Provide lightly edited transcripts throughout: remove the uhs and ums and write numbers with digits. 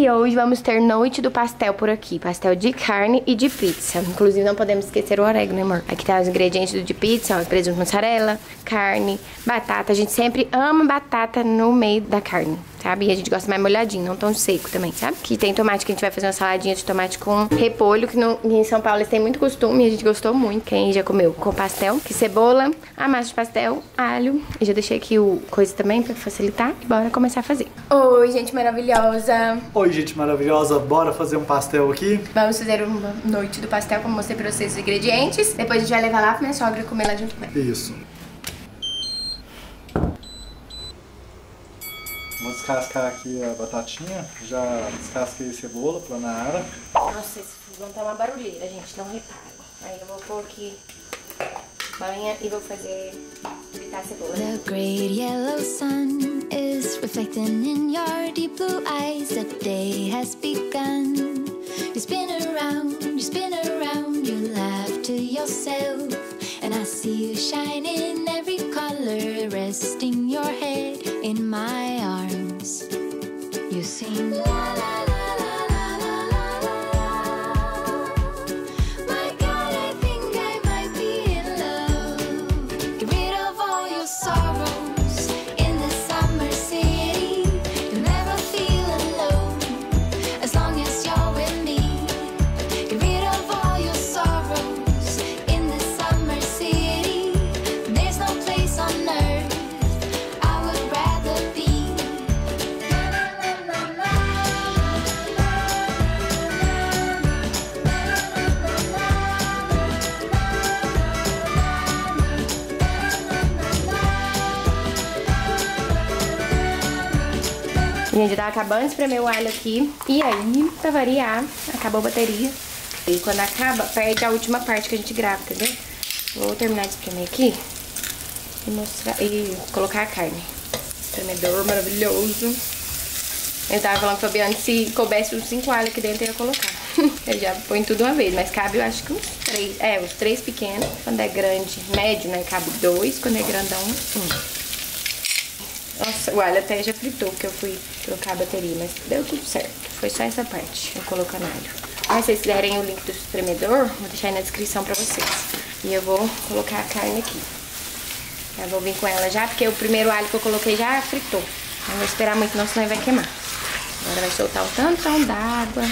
E hoje vamos ter noite do pastel por aqui. Pastel de carne e de pizza. Inclusive não podemos esquecer o orégano, né amor? Aqui tá os ingredientes do de pizza, ó, presunto, mussarela, carne, batata. A gente sempre ama batata no meio da carne, sabe? E a gente gosta mais molhadinho, não tão seco também, sabe? Que tem tomate, que a gente vai fazer uma saladinha de tomate com repolho, que não, em São Paulo eles têm muito costume e a gente gostou muito. Quem já comeu com pastel, que cebola, a massa de pastel, alho. E já deixei aqui o coisa também pra facilitar. E bora começar a fazer. Oi, gente maravilhosa! Oi, gente maravilhosa! Bora fazer um pastel aqui? Vamos fazer uma noite do pastel, como mostrei pra vocês os ingredientes. Depois a gente vai levar lá pra minha sogra comer lá junto com ela. Isso. Vou descascar aqui a batatinha, já descasquei a cebola pra Nara. Nossa, esses vão dar uma barulheira, gente, não repara. Aí eu vou pôr aqui banha e vou fazer fritar a cebola. The great yellow sun is reflecting in your deep blue eyes. The day has begun. You spin around, you laugh to yourself. And I see you shine in every color, resting your head in my arms. You sing la la la. Gente, eu tava acabando de espremer o alho aqui. E aí, pra variar, acabou a bateria. E quando acaba, perde a última parte que a gente grava, entendeu? Vou terminar de espremer aqui e mostrar e colocar a carne. Espremedor maravilhoso. Eu tava falando pro Fabiano que se coubesse uns 5 alhos aqui dentro, eu ia colocar. Ele já põe tudo uma vez, mas cabe eu acho que uns 3. É, uns 3 pequenos. Quando é grande, médio, né? Cabe 2. Quando é grandão, 1. Nossa, o alho até já fritou, porque eu fui trocar a bateria, mas deu tudo certo. Foi só essa parte, eu colocando alho. Ah, se vocês quiserem o link do espremedor, vou deixar aí na descrição pra vocês. E eu vou colocar a carne aqui. Eu vou vir com ela já, porque o primeiro alho que eu coloquei já fritou. Não vou esperar muito não, senão vai queimar. Agora vai soltar um tantão d'água.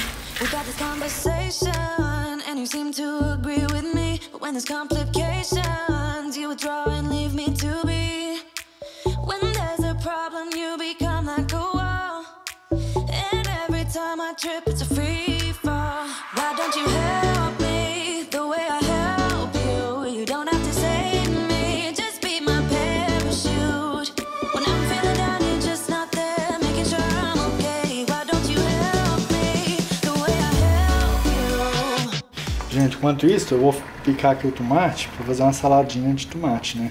It's a free fall. Why don't you help me the way I help you? You don't have to save me, just be my parachute. When I'm feeling down, you're just not there, making sure I'm okay. Why don't you help me the way I help you? Gente, enquanto isso, eu vou picar aqui o tomate pra fazer uma saladinha de tomate, né?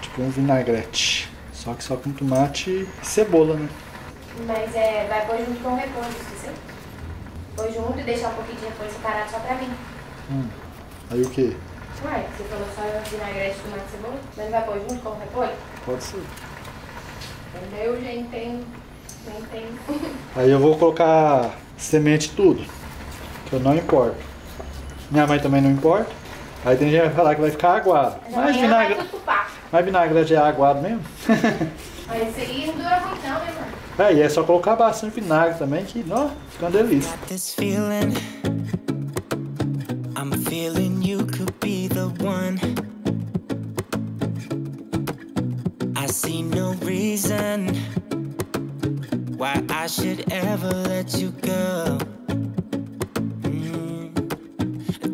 Tipo um vinagrete. Só que só com tomate e cebola, né? Mas é, vai pôr junto com o repolho, esqueceu? Pôr junto e deixar um pouquinho de repolho separado só pra mim. Aí o quê? Ué, você falou só vinagrete, tomate e cebola? Mas vai pôr junto com o repolho? Pode ser. Entendeu, gente? Nem tem. Aí eu vou colocar semente tudo, que eu não importo. Minha mãe também não importa. Aí tem gente que vai falar que vai ficar aguado. Mas vinagrete é aguado mesmo? Mas isso aí não dura muito não, meu irmão. É, e é só colocar bastante vinagre também, que, ó, fica uma delícia.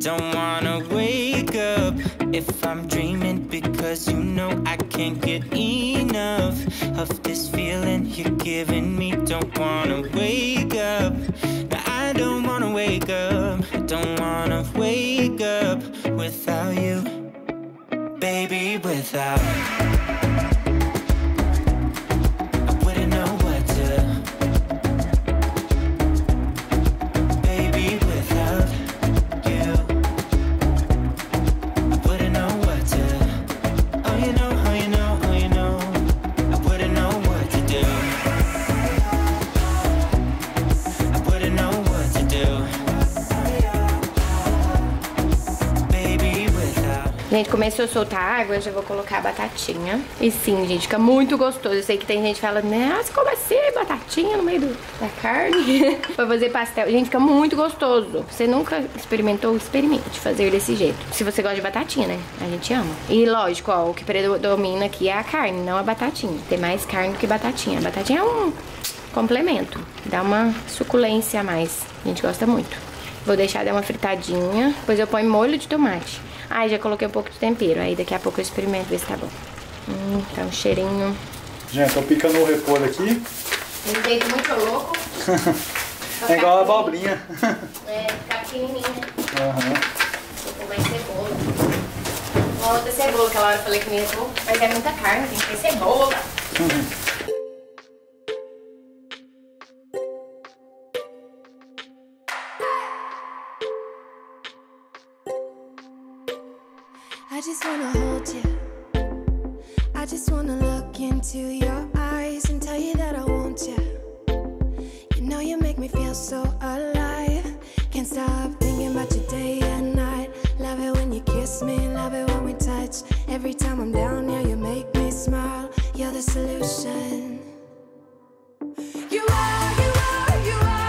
Don't wanna wake up if I'm dreaming, because you know I can't get enough of this feeling you're giving me. Don't wanna wake up, no, I don't wanna wake up. I don't wanna wake up without you, baby, without you. Gente, começou a soltar água, eu já vou colocar a batatinha. E sim, gente, fica muito gostoso. Eu sei que tem gente que fala, nossa, como assim, batatinha no meio da carne? Pra fazer pastel. Gente, fica muito gostoso. Você nunca experimentou? Experimente fazer desse jeito. Se você gosta de batatinha, né? A gente ama. E lógico, ó, o que predomina aqui é a carne, não a batatinha. Tem mais carne do que batatinha. A batatinha é um complemento. Dá uma suculência a mais. A gente gosta muito. Vou deixar dar uma fritadinha. Depois eu ponho molho de tomate. Ai, já coloquei um pouco de tempero. Aí daqui a pouco eu experimento ver se tá bom. Tá um cheirinho. Gente, tô picando o repolho aqui. Um jeito muito louco. É igual a abobrinha. É, ficar pequenininha. Vou pôr mais cebola. Uma outra cebola, aquela hora eu falei que não ia pôr. Mas é muita carne, tem que ter cebola. I just wanna hold you. I just wanna look into your eyes and tell you that I want you. You know you make me feel so alive. Can't stop thinking about you day and night. Love it when you kiss me, love it when we touch. Every time I'm down, yeah, you make me smile. You're the solution. You are, you are, you are.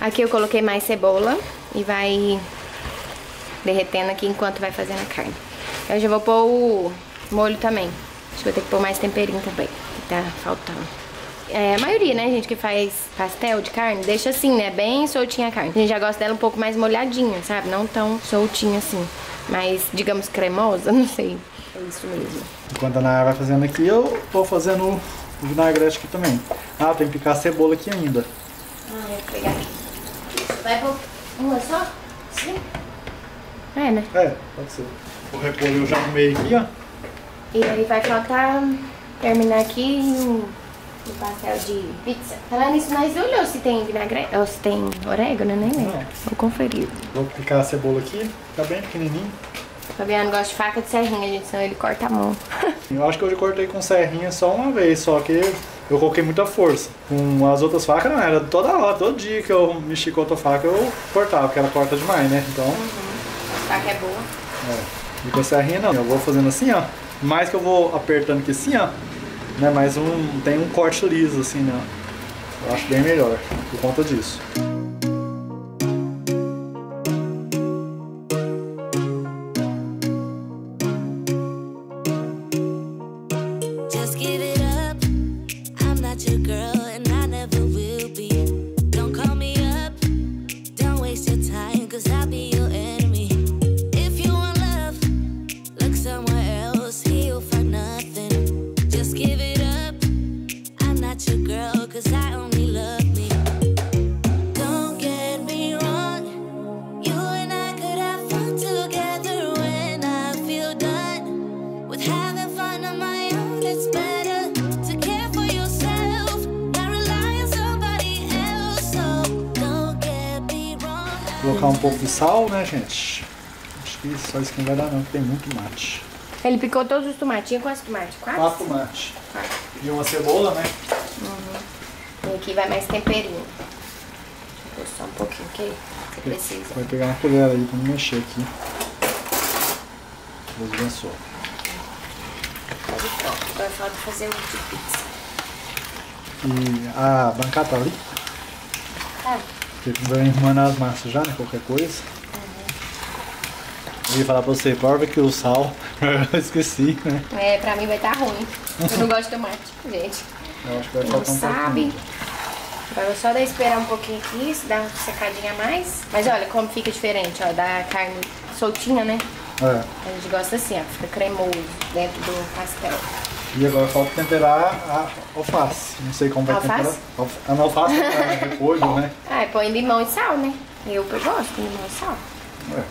Aqui eu coloquei mais cebola e vai derretendo aqui enquanto vai fazendo a carne. Eu já vou pôr o molho também. Acho que vou ter que pôr mais temperinho também, que tá faltando. É, a maioria, né, gente, que faz pastel de carne, deixa assim, né, bem soltinha a carne. A gente já gosta dela um pouco mais molhadinha, sabe? Não tão soltinha assim, mas, digamos, cremosa, não sei. É isso mesmo. Enquanto a Nara vai fazendo aqui, eu tô fazendo o vinagrete aqui também. Ah, tem que picar a cebola aqui ainda. Ah, eu vou pegar aqui. Vai pôr uma só? Sim. É, né? É, pode ser. Vou repolho eu já no meio aqui, ó. E aí vai faltar terminar aqui o pastel de pizza. Falando nisso, nós olhou se tem vinagrete, ou se tem orégano, né? Vou conferir. Vou picar a cebola aqui, tá bem pequenininho. O Fabiano gosta de faca de serrinha, gente, senão ele corta a mão. Eu acho que eu cortei com serrinha só uma vez, só que eu coloquei muita força. Com as outras facas não, era toda hora, todo dia que eu mexi com outra faca eu cortava, porque ela corta demais, né? Então... A faca é boa. É. E com serrinha não. Eu vou fazendo assim, ó. Mais que eu vou apertando aqui assim, ó. Né, mas tem um corte liso assim, né? Eu acho bem melhor por conta disso. Colocar um pouco de sal, né, gente? Acho que só isso que não vai dar não, porque tem muito tomate. Ele picou todos os tomatinhos. Quantos tomates? Quatro? Quatro tomates. E uma cebola, né? Uhum. E aqui vai mais temperinho. Vou pôr só um pouquinho, que você precisa. Vai pegar uma colher aí pra não mexer aqui. Deus abençoe. Agora falta fazer um de pizza. E a bancada tá ali? Tá. Vai irmanar as massas já, né? Qualquer coisa. Uhum. Eu ia falar pra você, prova que o sal, eu esqueci, né? É, pra mim vai estar ruim. Eu não gosto de tomate, gente. Eu acho que vai faltar um pouquinho. Agora eu só dar esperar um pouquinho aqui, se dá uma secadinha a mais. Mas olha como fica diferente, ó, da carne soltinha, né? É. A gente gosta assim, ó, fica cremoso dentro do pastel. E agora falta temperar a alface. Não sei como vai temperar. A alface é repolho, né? Ah, põe limão e sal, né? Eu gosto de limão e sal.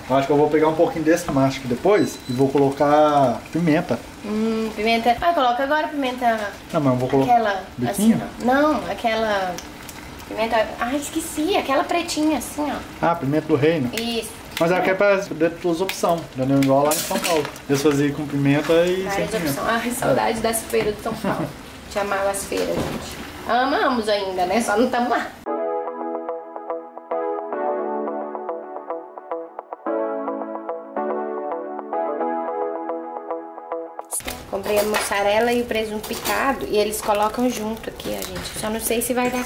Eu acho que eu vou pegar um pouquinho desse macho depois e vou colocar pimenta. Pimenta. Ah, coloca agora pimenta. Não, mas eu vou colocar. Aquela. Biquinho? Assim, não, aquela. Pimenta. Ah, esqueci. Aquela pretinha assim, ó. Ah, pimenta do reino? Isso. Mas aqui é para duas opções, já deu igual lá em São Paulo. Eu fazia com pimenta e várias sem pimenta. Ai, saudade das feiras de São Paulo. Te amava as feiras, gente. Amamos ainda, né? Só não estamos lá. Comprei a mussarela e o presunto picado e eles colocam junto aqui, ó, gente. Só não sei se vai dar...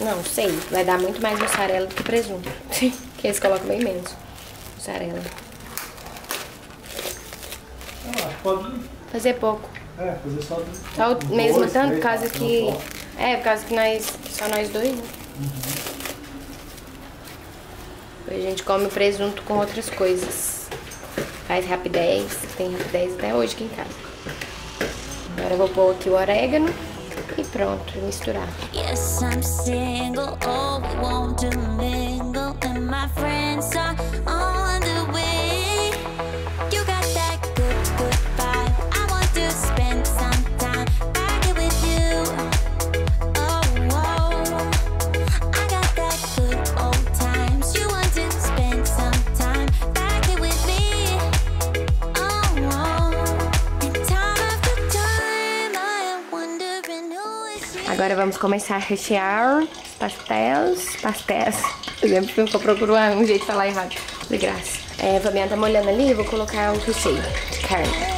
Não, sei. Vai dar muito mais mussarela do que presunto. Que eles colocam bem menos. Mussarela. Ah, pode fazer pouco. É, fazer só dois. Só o mesmo dois, tanto, por causa que... É, por causa que nós... Só nós dois, né? Uhum. A gente come presunto com outras coisas. Faz rapidez. Tem rapidez até hoje aqui em casa. Agora eu vou pôr aqui o orégano. E pronto, misturar. Yes, I'm single, oh, we won't do mingle, and my friends are on the way. You got that good, good vibe. I want to spend some time back here with you. Oh, oh, I got that good old times. You want to spend some time back here with me. Oh, oh, and time after time, I am wondering who. Agora vamos começar a rechear os pastéis. Eu sempre fico procurando um jeito de falar errado, de graça. É, a Fabiana tá molhando ali e vou colocar o recheio de carne.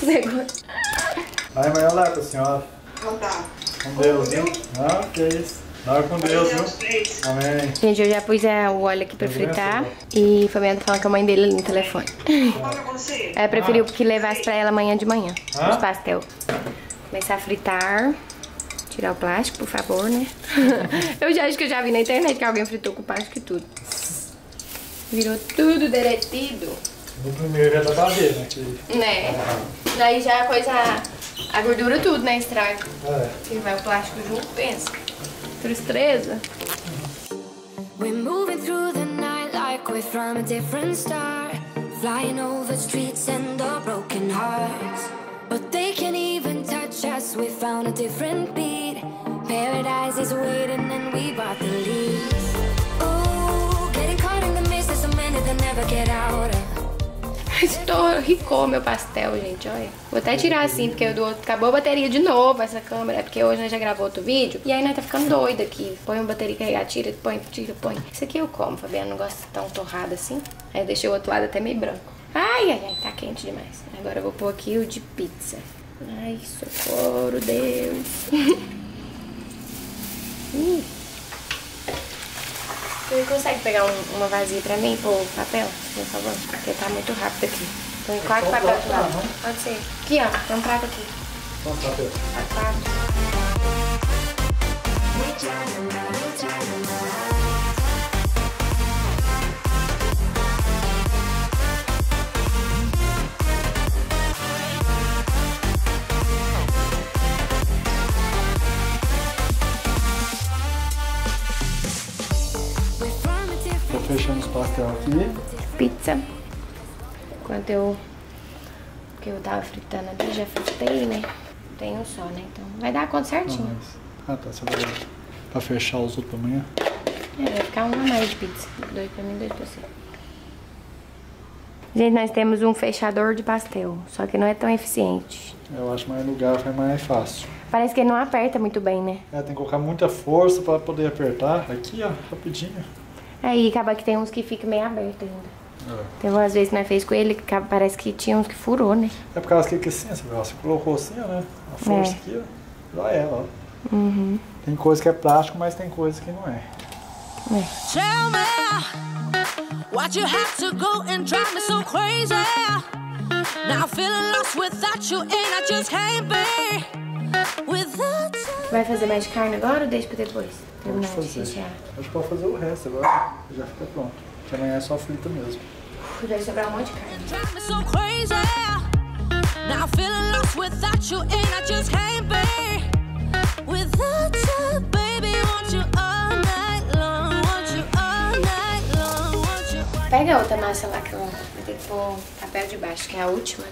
Negócio. Vai, mãe, olá com a senhora. Tá. Com Deus. Ah, que é isso. Vai com Deus, viu? Amém. Gente, eu já pus o óleo aqui pra fritar. E o Fabiano tá falando com a mãe dele ali no telefone. Ela preferiu que levasse pra ela amanhã de manhã. Os pastel. Começar a fritar. Tirar o plástico, por favor, né? Eu já acho que eu já vi na internet que alguém fritou com plástico e tudo. Virou tudo derretido. No primeiro já tá dele, né? Daí já a coisa, a gordura tudo, né? Estraga. É. Que vai o plástico junto, pensa. Tristeza. We're moving through the night like we're from a different star. Flying over streets and the broken hearts. But they can't even touch us, we found a different beat. Paradise is waiting and we bought the leaves. Oh, getting caught in the mist is a minute that never get out of. Estou meu pastel, gente, olha. Vou até tirar assim, porque do outro acabou a bateria de novo, essa câmera. É porque hoje nós já gravou outro vídeo. E aí nós tá ficando doida aqui. Põe uma bateria carregada, tira, põe, tira, põe. Isso aqui eu como, Fabiano não gosta tão torrado assim. Aí eu deixei o outro lado até meio branco. Ai, ai, ai, tá quente demais. Agora eu vou pôr aqui o de pizza. Ai, socorro, Deus. Você consegue pegar uma vazia pra mim, pôr papel, por favor? Porque tá muito rápido aqui. Põe 4 papéis do lado. Pode ser. Aqui, ó. Tem um prato aqui. Quanto papel? 4. Fechando os pastel aqui. Pizza. Enquanto eu... Porque eu tava fritando ali, já fritei, né? Tem um só, né? Então vai dar a conta certinho. Ah, tá, só vai. Pra fechar os outros pra amanhã? É, vai ficar um a mais de pizza. Dois pra mim, dois pra você. Gente, nós temos um fechador de pastel, só que não é tão eficiente. Eu acho mais no garfo é mais fácil. Parece que ele não aperta muito bem, né? É, tem que colocar muita força pra poder apertar. Aqui, ó, rapidinho. Aí, acaba que tem uns que ficam meio abertos ainda. É. Teve umas vezes que nós fez com ele, parece que tinha uns que furou, né? É por causa que assim, você colocou assim, né? A força aqui, ó, já é, ó. Uhum. Tem coisa que é plástico, mas tem coisa que não é. Tell me what you have to go and drive me so crazy. Now feeling lost without you and I just can't be without you. Vai fazer mais carne agora ou deixa pra depois? Terminar de fechar. Acho que pode fazer o resto agora. Já fica pronto. Que amanhã é só frita mesmo. Deve sobrar um monte de carne. Drive me so crazy. Now feeling lost without you and I just can't be. Without you, baby, want you all night long, want you all night long, want you all night long. Pega a outra massa lá que eu vou ter que pôr papel de baixo, que é a última.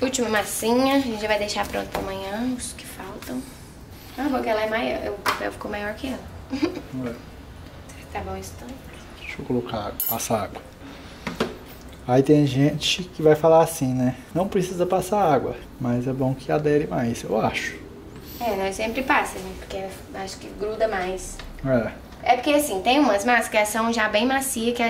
Última massinha, a gente já vai deixar pronto pra amanhã, os que faltam. Ah, porque ela é maior, o papel ficou maior que ela. Ué. Será que tá bom isso também? Deixa eu colocar água, passar água. Aí tem gente que vai falar assim, né? Não precisa passar água, mas é bom que adere mais, eu acho. É, nós sempre passa, né? Porque acho que gruda mais. É. É porque assim, tem umas massas que são já bem macias, que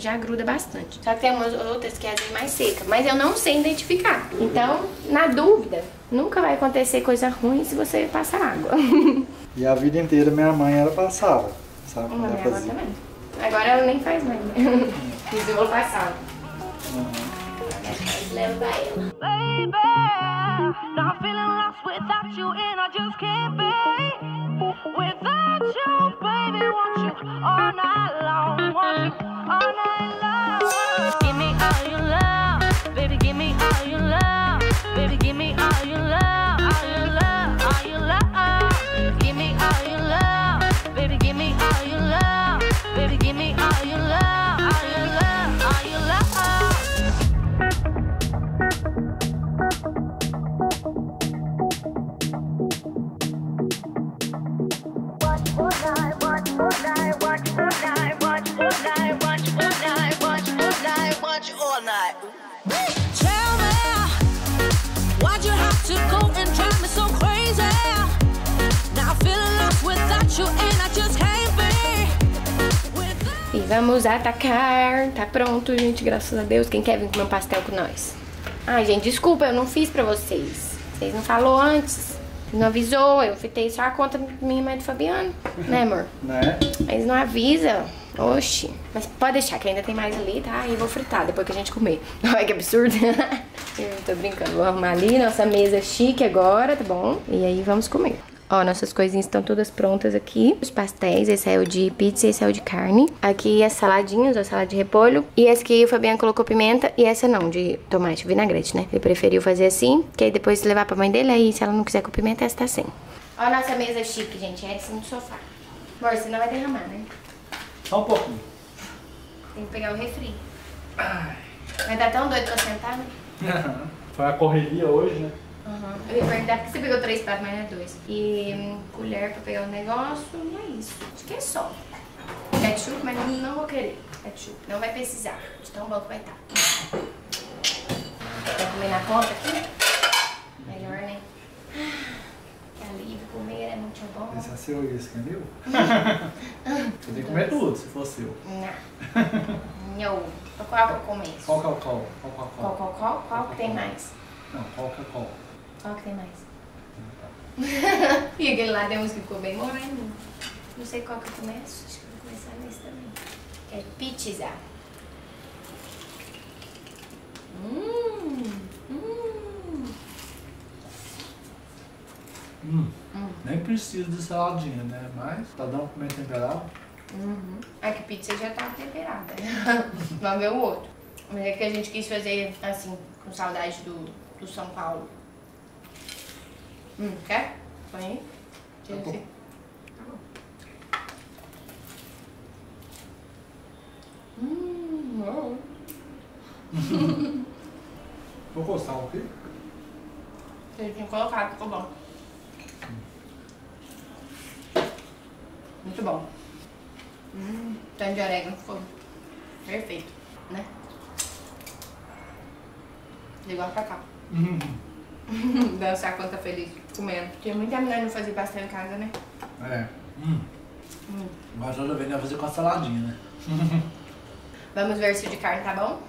já gruda bastante. Só que tem umas outras que às vezes mais seca. Mas eu não sei identificar. Então, na dúvida, nunca vai acontecer coisa ruim se você passar água. E a vida inteira minha mãe, ela passava, sabe? Minha avó também. Agora ela nem faz mais, né? Fiz o passado. Leva ela. Baby! Now feeling lost without you and I just can't be without you, baby, want you all night long, want you all night long. Give me all your love, baby, give me all your love, baby, give me all your love, all your love, all your love. Give me all your love, baby, give me all your love, baby, give me all your love, all your love, all your love. E vamos atacar. Tá pronto, gente, graças a Deus. Quem quer vir comer um pastel com nós? Ai, gente, desculpa, eu não fiz pra vocês. Vocês não falaram antes. Não avisou, eu fitei só a conta minha mãe do Fabiano, né, amor? Né? Eles não avisam, oxi. Mas pode deixar que ainda tem mais ali, tá? E vou fritar depois que a gente comer. Olha que absurdo. Eu tô brincando, vou arrumar ali nossa mesa chique agora, tá bom? E aí vamos comer. Ó, nossas coisinhas estão todas prontas aqui. Os pastéis, esse é o de pizza, esse é o de carne. Aqui as saladinhas, a salada de repolho. E essa aqui o Fabiano colocou pimenta e essa não, de tomate, vinagrete, né? Ele preferiu fazer assim, que aí depois levar pra mãe dele, aí se ela não quiser com pimenta, essa tá sem. Ó, nossa mesa chique, gente, é de cima do sofá. Amor, você não vai derramar, né? Só um pouquinho. Tem que pegar o refri. Ai. Vai dar tão doido pra sentar, né? Foi a correria hoje, né? Uhum. Eu ia perguntar porque você pegou 3 pratos, mas não é 2. E colher pra pegar o negócio, e é isso. Acho que é só. Ketchup, mas não vou querer. Ketchup, não vai precisar. De tão bom que vai estar. Quer comer na conta aqui? Melhor, né? Que alívio, comer é muito bom. Esse é seu e esse que é meu? Você tem que comer tudo, se for seu. Não. Qual que eu comer isso? Qual que tem mais? Não, Coca-Cola. Qual que tem mais? E aquele lá tem uns que ficou bem moreno. Não sei qual que eu começo. Acho que eu vou começar nesse também. Que é pizza. Nem precisa de saladinha, né? Mas tá dando pra comer temperado? Uhum. É que pizza já tá temperada. Vamos ver o outro. Mas é que a gente quis fazer assim, com saudade do São Paulo. Quer? Põe aí. Tá bom. Não. Vou coçar o quê? Você tinha colocado, ficou bom. muito bom. Tanto de orégano ficou perfeito, né? Igual pra cá. Dançar quanta feliz comendo. Porque muita mulher não fazia pastel em casa, né? É. Mas toda vez vai fazer com a saladinha, né? Vamos ver se o de carne tá bom?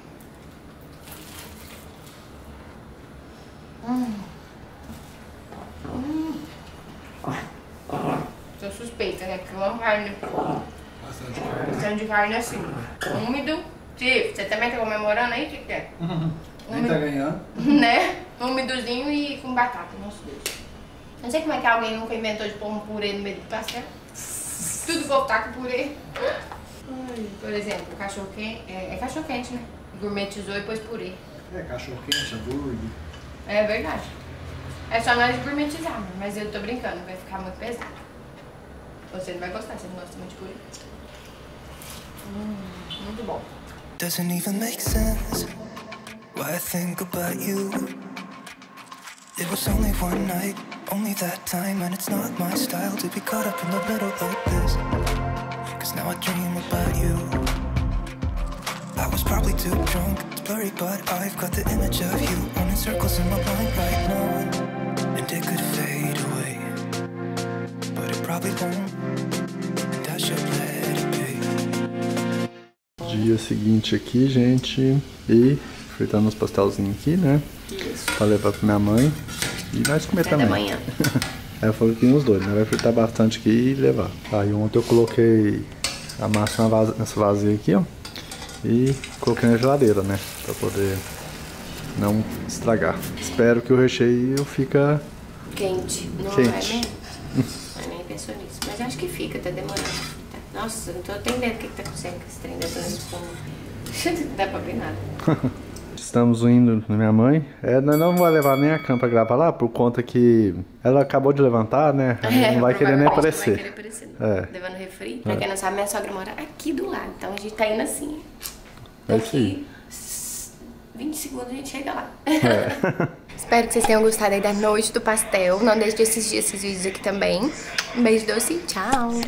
Tô suspeita, né? Porque eu amo carne. Bastante de carne assim. Úmido. Tipo, você também tá comemorando aí? O que é? Quem tá ganhando? Né? Úmidozinho e com batata, nosso Deus. Não sei como é que alguém nunca inventou de pôr um purê no meio do pastel. Tudo voltar com purê. Por exemplo, cachorro quente. É cachorro quente, né? Gourmetizou e pôs purê. É cachorro quente, hambúrguer. É verdade. É só nós gourmetizar, mas eu tô brincando, vai ficar muito pesado. Você não vai gostar, você não gosta muito de purê. Muito bom. Doesn't even make sense. Why I think about you? It was only one night, only that time, and it's not my style to be caught up in the middle like this. Cause now I dream about you. I was probably too drunk, it's blurry, but I've got the image of you running circles in my mind right now. And it could fade away, but it probably won't. And I should let it be. Dia seguinte aqui, gente, e fritando uns pastelzinhos aqui, né? Isso. Pra levar pra minha mãe. E nós comer também. Amanhã. Ela falou que uns dois, né? Vai fritar bastante aqui e levar. Aí ontem eu coloquei a massa nessa vasilha aqui, ó. E coloquei na geladeira, né? Pra poder não estragar. Espero que o recheio fica... quente. Não quente. Eu nem penso nisso. Mas acho que fica, tá demorando. Nossa, não tô entendendo o que tá acontecendo com esse trem da espuma. Não dá pra ver nada. Estamos indo na minha mãe. Nós não vamos levar nem a Cam pra gravar lá, por conta que ela acabou de levantar, né? Não vai querer nem aparecer. Não vai querer aparecer, não. Levando refri. Pra quem não sabe, minha sogra mora aqui do lado. Então a gente tá indo assim. Daqui 20 segundos a gente chega lá. Espero que vocês tenham gostado aí da noite do pastel. Não deixe de assistir esses vídeos aqui também. Um beijo doce e tchau!